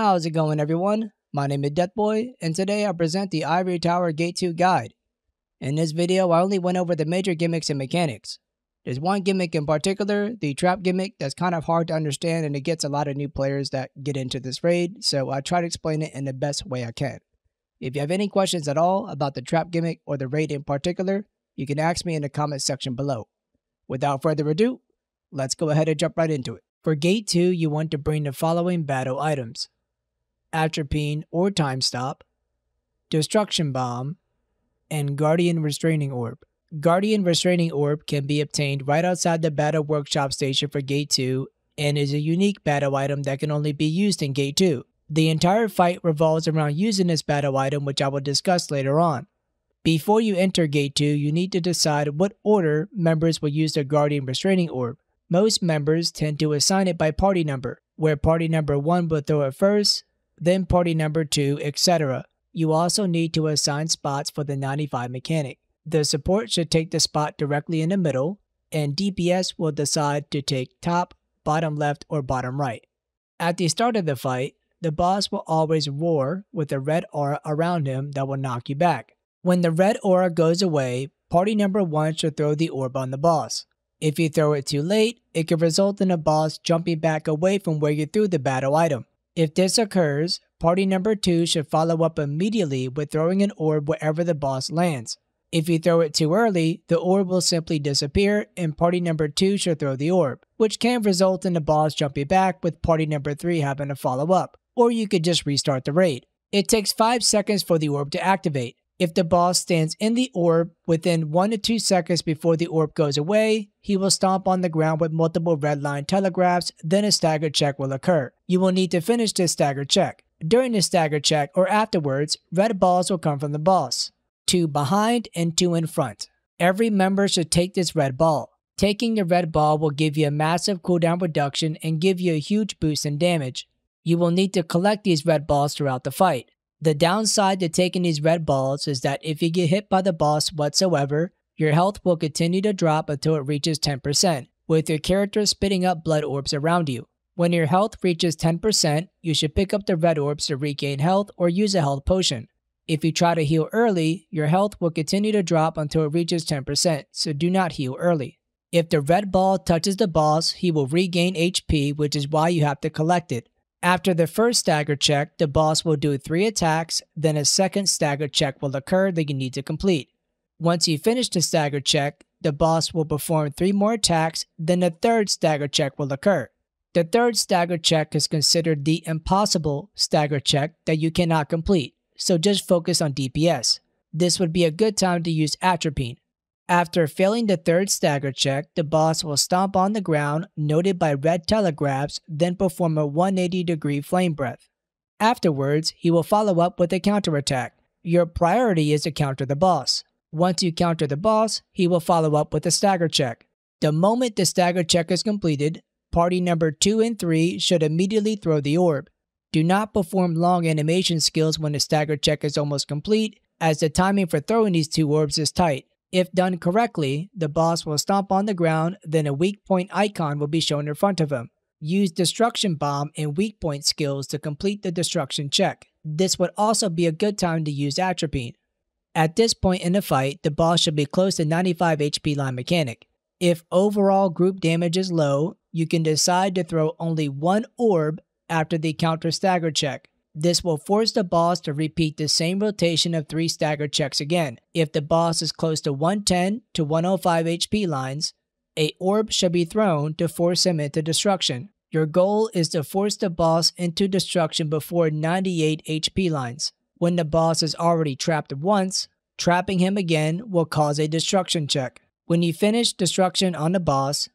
How's it going, everyone? My name is Deathboy, and today I present the Ivory Tower Gate 2 guide. In this video, I only went over the major gimmicks and mechanics. There's one gimmick in particular, the trap gimmick, that's kind of hard to understand, and it gets a lot of new players that get into this raid, so I try to explain it in the best way I can. If you have any questions at all about the trap gimmick or the raid in particular, you can ask me in the comments section below. Without further ado, let's go ahead and jump right into it. For Gate 2, you want to bring the following battle items: Atropine or Time Stop, Destruction Bomb, and Guardian Restraining Orb. Guardian Restraining Orb can be obtained right outside the Battle Workshop Station for Gate 2 and is a unique battle item that can only be used in Gate 2. The entire fight revolves around using this battle item, which I will discuss later on. Before you enter Gate 2, you need to decide what order members will use the Guardian Restraining Orb. Most members tend to assign it by party number, where party number 1 will throw it first, then party number 2, etc. You also need to assign spots for the 95 mechanic. The support should take the spot directly in the middle, and DPS will decide to take top, bottom left, or bottom right. At the start of the fight, the boss will always roar with a red aura around him that will knock you back. When the red aura goes away, party number 1 should throw the orb on the boss. If you throw it too late, it could result in the boss jumping back away from where you threw the battle item. If this occurs, party number 2 should follow up immediately with throwing an orb wherever the boss lands. If you throw it too early, the orb will simply disappear and party number 2 should throw the orb, which can result in the boss jumping back with party number 3 having to follow up, or you could just restart the raid. It takes 5 seconds for the orb to activate. If the boss stands in the orb within 1 to 2 seconds before the orb goes away, he will stomp on the ground with multiple red line telegraphs, then a stagger check will occur. You will need to finish this stagger check. During the stagger check or afterwards, red balls will come from the boss. 2 behind and 2 in front. Every member should take this red ball. Taking the red ball will give you a massive cooldown reduction and give you a huge boost in damage. You will need to collect these red balls throughout the fight. The downside to taking these red balls is that if you get hit by the boss whatsoever, your health will continue to drop until it reaches 10%, with your character spitting up blood orbs around you. When your health reaches 10%, you should pick up the red orbs to regain health or use a health potion. If you try to heal early, your health will continue to drop until it reaches 10%, so do not heal early. If the red ball touches the boss, he will regain HP, which is why you have to collect it. After the first stagger check, the boss will do 3 attacks, then a second stagger check will occur that you need to complete. Once you finish the stagger check, the boss will perform 3 more attacks, then a third stagger check will occur. The third stagger check is considered the impossible stagger check that you cannot complete, so just focus on DPS. This would be a good time to use Atropine. After failing the third stagger check, the boss will stomp on the ground, noted by red telegraphs, then perform a 180-degree flame breath. Afterwards, he will follow up with a counterattack. Your priority is to counter the boss. Once you counter the boss, he will follow up with a stagger check. The moment the stagger check is completed, party number 2 and 3 should immediately throw the orb. Do not perform long animation skills when the stagger check is almost complete, as the timing for throwing these 2 orbs is tight. If done correctly, the boss will stomp on the ground, then a weak point icon will be shown in front of him. Use Destruction Bomb and weak point skills to complete the destruction check. This would also be a good time to use Atropine. At this point in the fight, the boss should be close to 95 HP line mechanic. If overall group damage is low, you can decide to throw only 1 orb after the counter stagger check. This will force the boss to repeat the same rotation of 3 stagger checks again. If the boss is close to 110 to 105 HP lines, an orb should be thrown to force him into destruction. Your goal is to force the boss into destruction before 98 HP lines. When the boss is already trapped once, trapping him again will cause a destruction check. When you finish destruction on the boss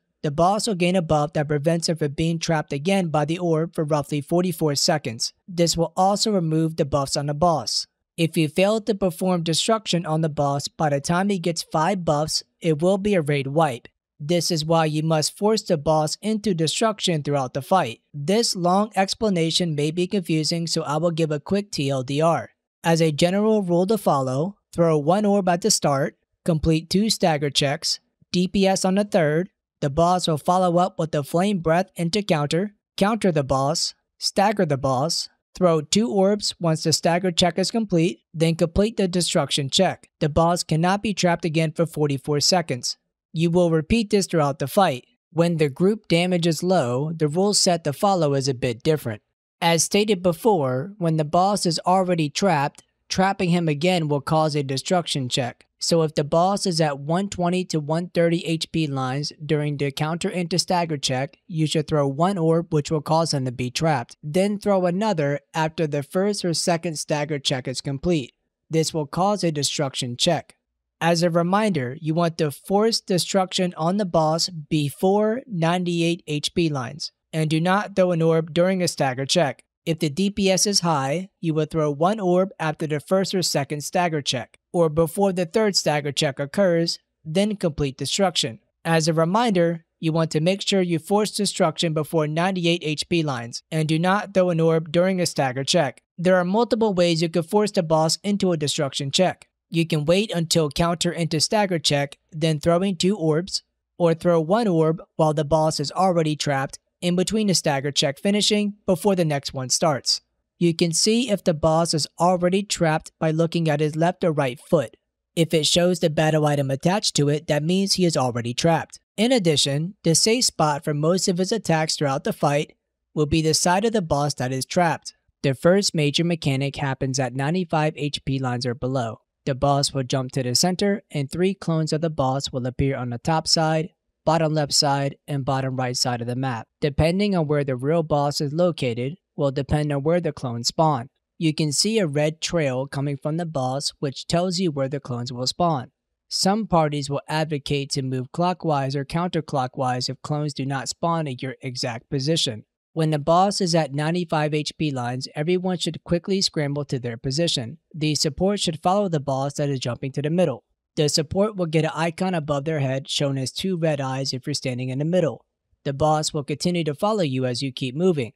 will gain a buff that prevents him from being trapped again by the orb for roughly 44 seconds. This will also remove the buffs on the boss. If you fail to perform destruction on the boss by the time he gets 5 buffs, it will be a raid wipe. This is why you must force the boss into destruction throughout the fight. This long explanation may be confusing, so I will give a quick TLDR. As a general rule to follow, throw 1 orb at the start, complete 2 stagger checks, DPS on the third. The boss will follow up with the flame breath into counter the boss, stagger the boss, Throw 2 orbs once the stagger check is complete, then complete the destruction check. The boss cannot be trapped again for 44 seconds. You will repeat this throughout the fight. When the group damage is low, the rule set to follow is a bit different. As stated before, when the boss is already trapped, trapping him again will cause a destruction check. So if the boss is at 120 to 130 HP lines during the counter into stagger check, you should throw 1 orb which will cause him to be trapped. Then throw another after the first or second stagger check is complete. This will cause a destruction check. As a reminder, you want to force destruction on the boss before 98 HP lines, and do not throw an orb during a stagger check. If the DPS is high, you will throw 1 orb after the first or second stagger check, or before the third stagger check occurs, then complete destruction. As a reminder, you want to make sure you force destruction before 98 HP lines, and do not throw an orb during a stagger check. There are multiple ways you can force the boss into a destruction check. You can wait until counter into stagger check, then throwing 2 orbs, or throw 1 orb while the boss is already trapped, in between the stagger check finishing before the next one starts. You can see if the boss is already trapped by looking at his left or right foot. If it shows the battle item attached to it, that means he is already trapped. In addition, the safe spot for most of his attacks throughout the fight will be the side of the boss that is trapped. The first major mechanic happens at 95 HP lines or below. The boss will jump to the center, and 3 clones of the boss will appear on the top side, bottom left side, and bottom right side of the map. Depending on where the real boss is located will depend on where the clones spawn. You can see a red trail coming from the boss which tells you where the clones will spawn. Some parties will advocate to move clockwise or counterclockwise if clones do not spawn at your exact position. When the boss is at 95 HP lines, everyone should quickly scramble to their position. The support should follow the boss that is jumping to the middle. The support will get an icon above their head shown as 2 red eyes if you're standing in the middle. The boss will continue to follow you as you keep moving.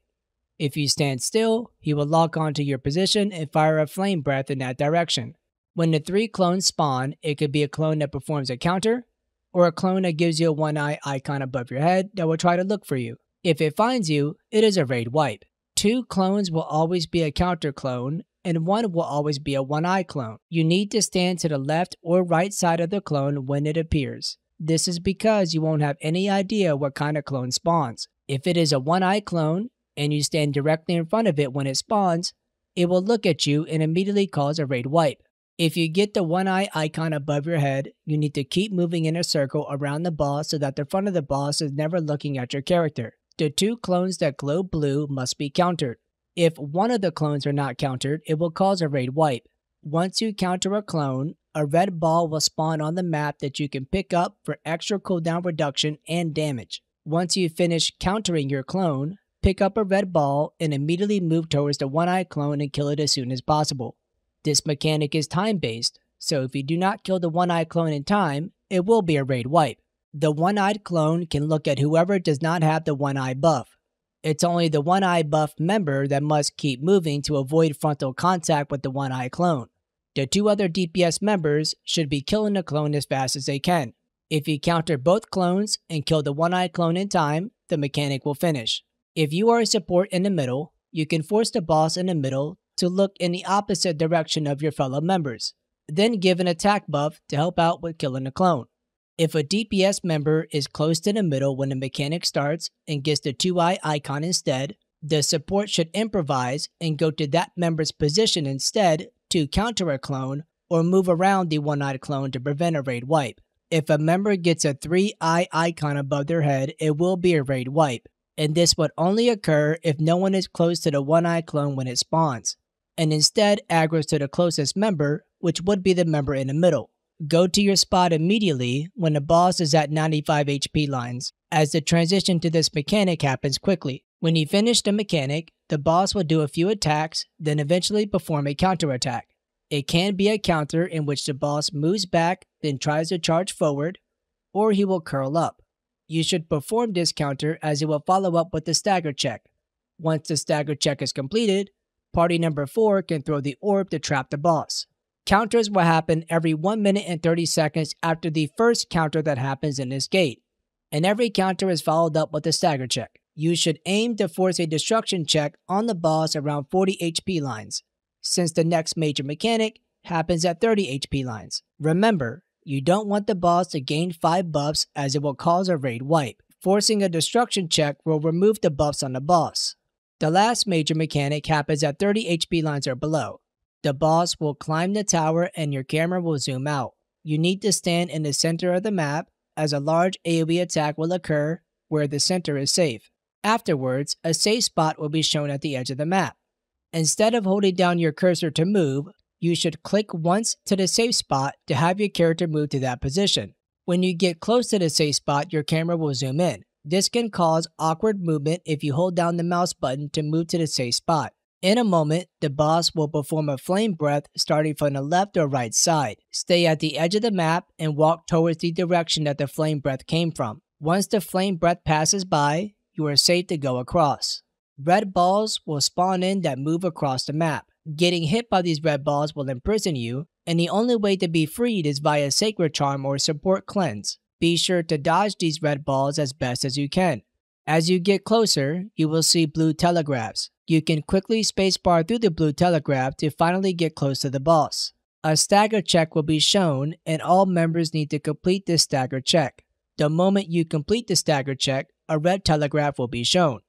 If you stand still, he will lock onto your position and fire a flame breath in that direction. When the 3 clones spawn, it could be a clone that performs a counter, or a clone that gives you a 1-eye icon above your head that will try to look for you. If it finds you, it is a raid wipe. 2 clones will always be a counter clone, and 1 will always be a 1-eye clone. You need to stand to the left or right side of the clone when it appears. This is because you won't have any idea what kind of clone spawns. If it is a 1-eye clone, and you stand directly in front of it when it spawns, it will look at you and immediately cause a raid wipe. If you get the 1-eye icon above your head, you need to keep moving in a circle around the boss so that the front of the boss is never looking at your character. The 2 clones that glow blue must be countered. If one of the clones are not countered, it will cause a raid wipe. Once you counter a clone, a red ball will spawn on the map that you can pick up for extra cooldown reduction and damage. Once you finish countering your clone, pick up a red ball and immediately move towards the 1-eye clone and kill it as soon as possible. This mechanic is time-based, so if you do not kill the 1-eye clone in time, it will be a raid wipe. The 1-eyed clone can look at whoever does not have the 1-eye buff. It's only the 1-eye buff member that must keep moving to avoid frontal contact with the 1-eye clone. The 2 other DPS members should be killing the clone as fast as they can. If you counter both clones and kill the 1-eye clone in time, the mechanic will finish. If you are a support in the middle, you can force the boss in the middle to look in the opposite direction of your fellow members, then give an attack buff to help out with killing the clone. If a DPS member is close to the middle when the mechanic starts and gets the 2-eye icon instead, the support should improvise and go to that member's position instead to counter a clone or move around the 1-eyed clone to prevent a raid wipe. If a member gets a 3-eye icon above their head, it will be a raid wipe, and this would only occur if no one is close to the 1-eye clone when it spawns, and instead aggros to the closest member, which would be the member in the middle. Go to your spot immediately when the boss is at 95 HP lines, as the transition to this mechanic happens quickly. When you finish the mechanic, the boss will do a few attacks, then eventually perform a counterattack. It can be a counter in which the boss moves back, then tries to charge forward, or he will curl up. You should perform this counter as it will follow up with the stagger check. Once the stagger check is completed, party number 4 can throw the orb to trap the boss. Counters will happen every 1 minute and 30 seconds after the first counter that happens in this gate, and every counter is followed up with a stagger check. You should aim to force a destruction check on the boss around 40 HP lines, since the next major mechanic happens at 30 HP lines. Remember, you don't want the boss to gain 5 buffs as it will cause a raid wipe. Forcing a destruction check will remove the buffs on the boss. The last major mechanic happens at 30 HP lines or below. The boss will climb the tower and your camera will zoom out. You need to stand in the center of the map as a large AoE attack will occur where the center is safe. Afterwards, a safe spot will be shown at the edge of the map. Instead of holding down your cursor to move, you should click once to the safe spot to have your character move to that position. When you get close to the safe spot, your camera will zoom in. This can cause awkward movement if you hold down the mouse button to move to the safe spot. In a moment, the boss will perform a flame breath starting from the left or right side. Stay at the edge of the map and walk towards the direction that the flame breath came from. Once the flame breath passes by, you are safe to go across. Red balls will spawn in that move across the map. Getting hit by these red balls will imprison you, and the only way to be freed is via Sacred Charm or Support Cleanse. Be sure to dodge these red balls as best as you can. As you get closer, you will see blue telegraphs. You can quickly spacebar through the blue telegraph to finally get close to the boss. A stagger check will be shown, and all members need to complete this stagger check. The moment you complete the stagger check, a red telegraph will be shown.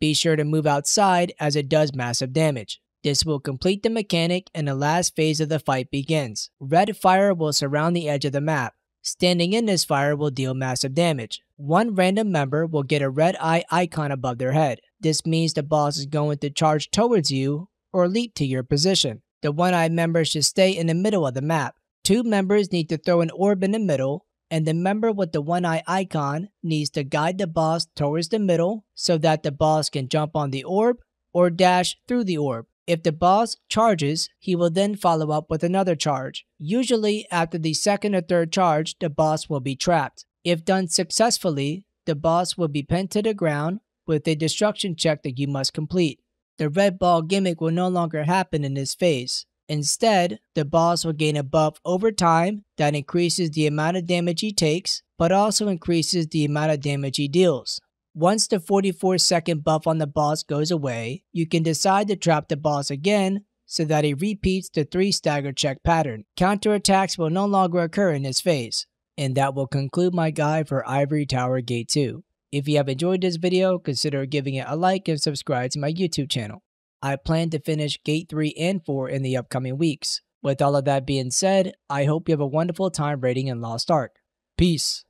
Be sure to move outside as it does massive damage. This will complete the mechanic and the last phase of the fight begins. Red fire will surround the edge of the map. Standing in this fire will deal massive damage. One random member will get a red eye icon above their head. This means the boss is going to charge towards you or leap to your position. The one-eyed member should stay in the middle of the map. Two members need to throw an orb in the middle, and the member with the one-eye icon needs to guide the boss towards the middle so that the boss can jump on the orb or dash through the orb. If the boss charges, he will then follow up with another charge. Usually, after the second or third charge, the boss will be trapped. If done successfully, the boss will be pinned to the ground with a destruction check that you must complete. The red ball gimmick will no longer happen in this phase. Instead, the boss will gain a buff over time that increases the amount of damage he takes, but also increases the amount of damage he deals. Once the 44-second buff on the boss goes away, you can decide to trap the boss again so that he repeats the 3 stagger check pattern. Counterattacks will no longer occur in this phase. And that will conclude my guide for Ivory Tower Gate 2. If you have enjoyed this video, consider giving it a like and subscribe to my YouTube channel. I plan to finish Gate 3 and 4 in the upcoming weeks. With all of that being said, I hope you have a wonderful time raiding in Lost Ark. Peace.